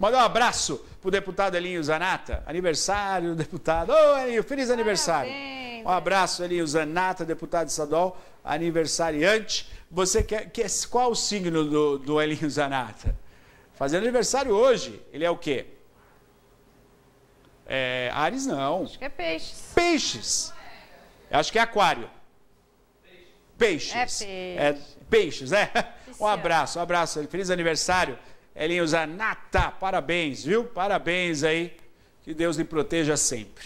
Manda um abraço pro deputado Helinho Zanatta. Aniversário do deputado. Ô, Helinho, feliz aniversário. Parabéns. Um abraço, Helinho Zanatta, deputado estadual, aniversariante. Você quer qual o signo do Helinho Zanatta? Fazendo aniversário hoje. Ele é o quê? É, Áries não. Acho que é peixes. Peixes. Acho que é aquário. Peixes. Peixes, né? Um abraço, feliz aniversário. Helinho Zanatta, parabéns, viu? Parabéns aí, que Deus lhe proteja sempre.